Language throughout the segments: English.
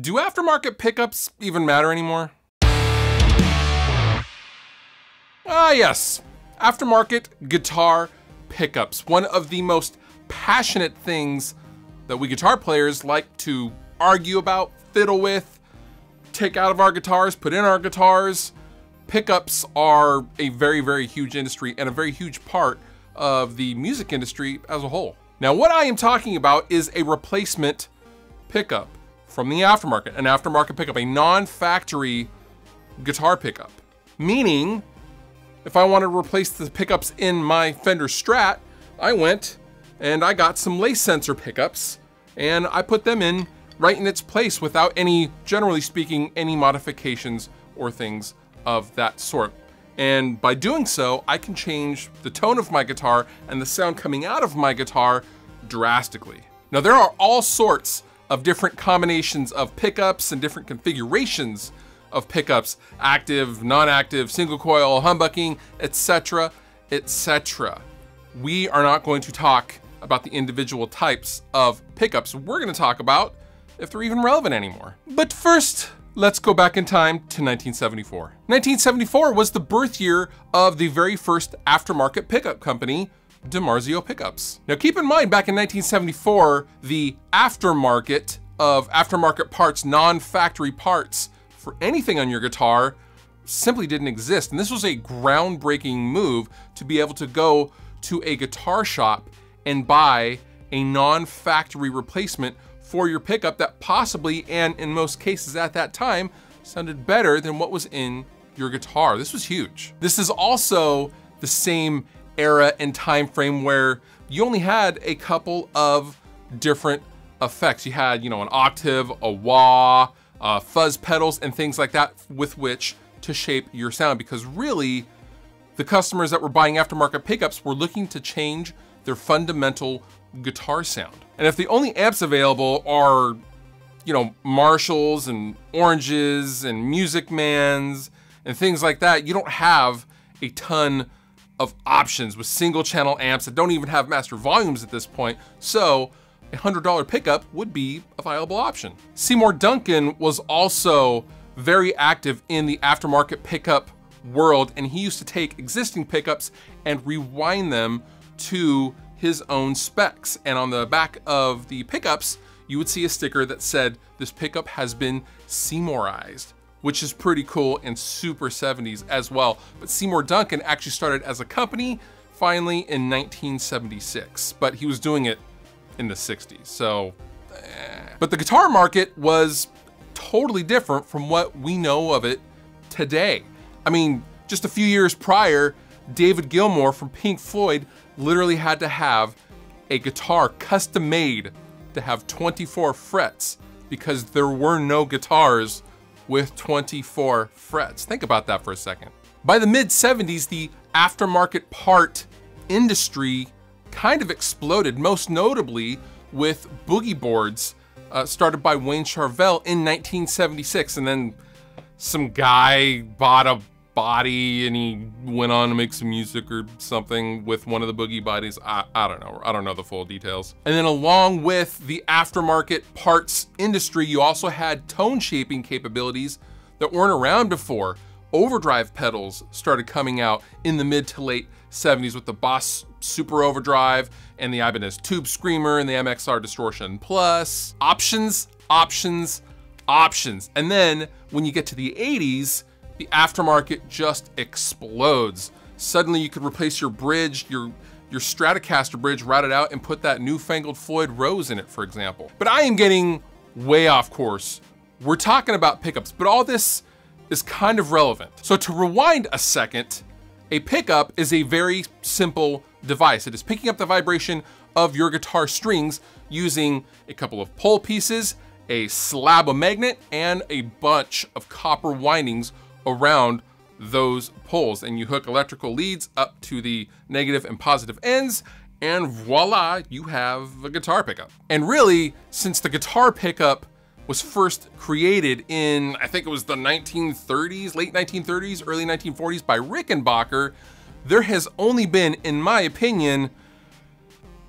Do aftermarket pickups even matter anymore? Ah yes, aftermarket guitar pickups. One of the most passionate things that we guitar players like to argue about, fiddle with, take out of our guitars, put in our guitars. Pickups are a very, very huge industry and a very huge part of the music industry as a whole. Now, what I am talking about is a replacement pickup from the aftermarket, an aftermarket pickup, a non-factory guitar pickup. Meaning, if I wanted to replace the pickups in my Fender Strat, I went and I got some Lace Sensor pickups and I put them in right in its place without any, generally speaking, any modifications or things of that sort. And by doing so, I can change the tone of my guitar and the sound coming out of my guitar drastically. Now, there are all sorts of different combinations of pickups and different configurations of pickups, active, non-active, single coil, humbucking, etc., etc. We are not going to talk about the individual types of pickups. We're going to talk about if they're even relevant anymore. But first, let's go back in time to 1974. 1974 was the birth year of the very first aftermarket pickup company, DiMarzio Pickups. Now keep in mind, back in 1974, the aftermarket of aftermarket parts, non-factory parts for anything on your guitar simply didn't exist. And this was a groundbreaking move to be able to go to a guitar shop and buy a non-factory replacement for your pickup that possibly, and in most cases at that time, sounded better than what was in your guitar. This was huge. This is also the same era and time frame where you only had a couple of different effects. You had, you know, an octave, a wah, fuzz pedals, and things like that with which to shape your sound, because really the customers that were buying aftermarket pickups were looking to change their fundamental guitar sound. And if the only amps available are, you know, Marshalls and Oranges and Music Mans and things like that, you don't have a ton of options with single channel amps that don't even have master volumes at this point. So a $100 pickup would be a viable option. Seymour Duncan was also very active in the aftermarket pickup world, and he used to take existing pickups and rewind them to his own specs. And on the back of the pickups, you would see a sticker that said, this pickup has been Seymourized, which is pretty cool and super 70s as well. But Seymour Duncan actually started as a company finally in 1976, but he was doing it in the 60s, so. But the guitar market was totally different from what we know of it today. I mean, just a few years prior, David Gilmour from Pink Floyd literally had to have a guitar custom made to have 24 frets because there were no guitars with 24 frets. Think about that for a second. By the mid 70s, the aftermarket part industry kind of exploded, most notably with boogie boards started by Wayne Charvel in 1976. And then some guy bought a body and he went on to make some music or something with one of the boogie bodies. I don't know. I don't know the full details. And then along with the aftermarket parts industry, you also had tone shaping capabilities that weren't around before. Overdrive pedals started coming out in the mid to late 70s with the Boss Super Overdrive and the Ibanez Tube Screamer and the MXR Distortion Plus. Options, options, options. And then when you get to the 80s, the aftermarket just explodes. Suddenly you could replace your bridge, your Stratocaster bridge, route it out and put that newfangled Floyd Rose in it, for example. But I am getting way off course. We're talking about pickups, but all this is kind of relevant. So to rewind a second, a pickup is a very simple device. It is picking up the vibration of your guitar strings using a couple of pole pieces, a slab of magnet, and a bunch of copper windings around those poles, and you hook electrical leads up to the negative and positive ends, and voila, you have a guitar pickup. And really, since the guitar pickup was first created in, I think it was the 1930s, late 1930s, early 1940s by Rickenbacker, there has only been, in my opinion,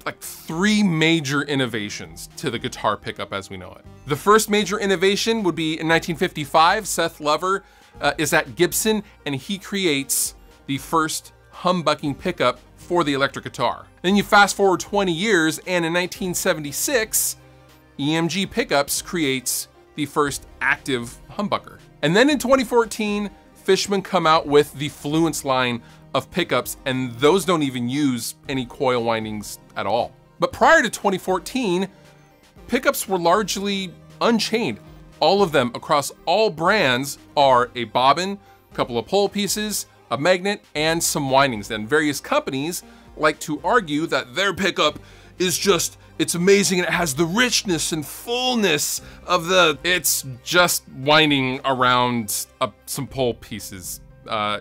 like three major innovations to the guitar pickup as we know it. The first major innovation would be in 1955, Seth Lover is at Gibson and he creates the first humbucking pickup for the electric guitar. Then you fast forward 20 years and in 1976, EMG Pickups creates the first active humbucker. And then in 2014, Fishman come out with the Fluence line of pickups, and those don't even use any coil windings at all. But prior to 2014, pickups were largely unchained. All of them across all brands are a bobbin, a couple of pole pieces, a magnet, and some windings. And various companies like to argue that their pickup is just, it's amazing and it has the richness and fullness of the, it's just winding around some pole pieces.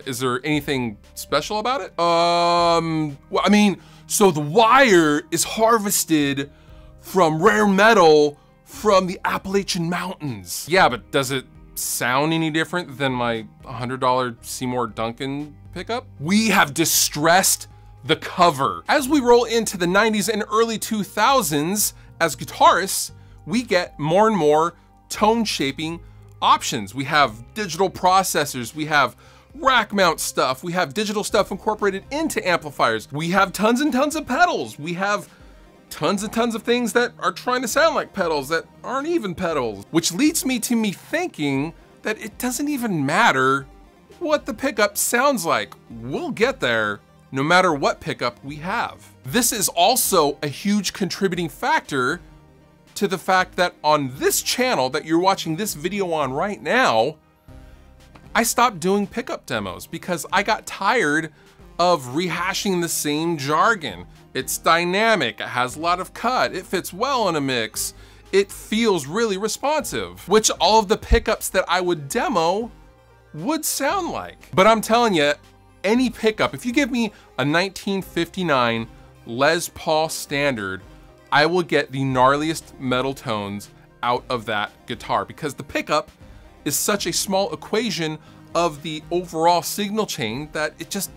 Is there anything special about it? Well, I mean, so the wire is harvested from rare metal from the Appalachian Mountains. Yeah, but does it sound any different than my $100 Seymour Duncan pickup? We have distressed the cover. As we roll into the 90s and early 2000s, as guitarists, we get more and more tone shaping options. We have digital processors, we have rack mount stuff, we have digital stuff incorporated into amplifiers, we have tons and tons of pedals, we have tons and tons of things that are trying to sound like pedals that aren't even pedals, which leads me to me thinking that it doesn't even matter what the pickup sounds like. We'll get there no matter what pickup we have. This is also a huge contributing factor to the fact that on this channel that you're watching this video on right now, I stopped doing pickup demos because I got tired of rehashing the same jargon. It's dynamic, it has a lot of cut, it fits well in a mix, it feels really responsive, which all of the pickups that I would demo would sound like. But I'm telling you, any pickup, if you give me a 1959 Les Paul standard, I will get the gnarliest metal tones out of that guitar because the pickup is such a small equation of the overall signal chain that it just,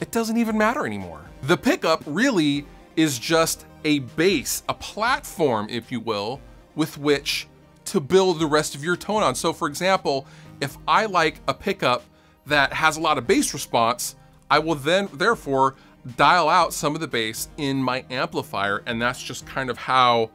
it doesn't even matter anymore. The pickup really is just a base, a platform, if you will, with which to build the rest of your tone on. So for example, if I like a pickup that has a lot of bass response, I will then therefore dial out some of the bass in my amplifier, and that's just kind of how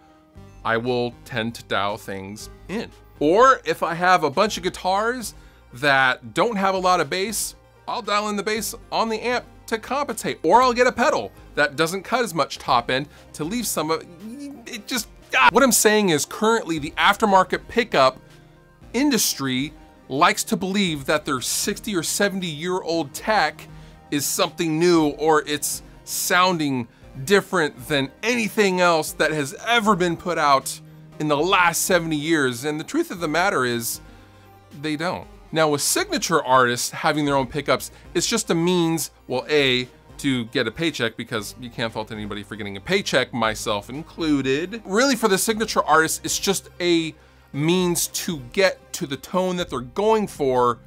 I will tend to dial things in. Or if I have a bunch of guitars that don't have a lot of bass, I'll dial in the bass on the amp to compensate, or I'll get a pedal that doesn't cut as much top end to leave some of it just, ah. What I'm saying is currently the aftermarket pickup industry likes to believe that their 60 or 70-year-old tech is something new, or it's sounding different than anything else that has ever been put out in the last 70 years. And the truth of the matter is they don't. Now with signature artists having their own pickups, it's just a means, well, A, to get a paycheck, because you can't fault anybody for getting a paycheck, myself included. Really for the signature artists, it's just a means to get to the tone that they're going for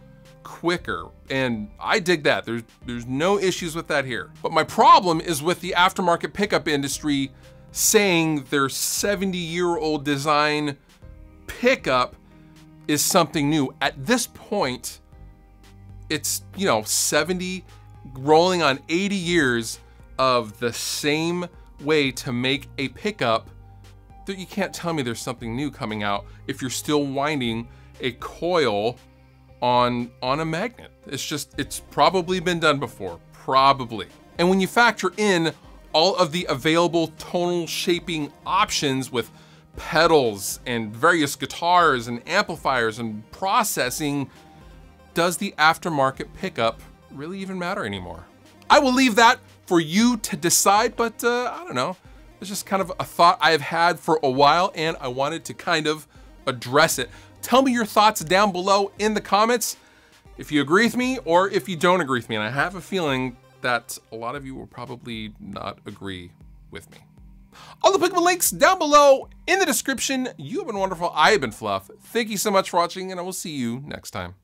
quicker. And I dig that. There's no issues with that here. But my problem is with the aftermarket pickup industry saying their 70-year-old design pickup is something new. At this point, it's, you know, 70 rolling on 80 years of the same way to make a pickup that you can't tell me there's something new coming out if you're still winding a coil on a magnet. It's just, it's probably been done before, probably. And when you factor in all of the available tonal shaping options with pedals and various guitars and amplifiers and processing, does the aftermarket pickup really even matter anymore? I will leave that for you to decide, but I don't know. It's just kind of a thought I've had for a while and I wanted to kind of address it. Tell me your thoughts down below in the comments if you agree with me or if you don't agree with me. And I have a feeling that a lot of you will probably not agree with me. All the clickable links down below in the description. You've been wonderful. I have been Fluff. Thank you so much for watching, and I will see you next time.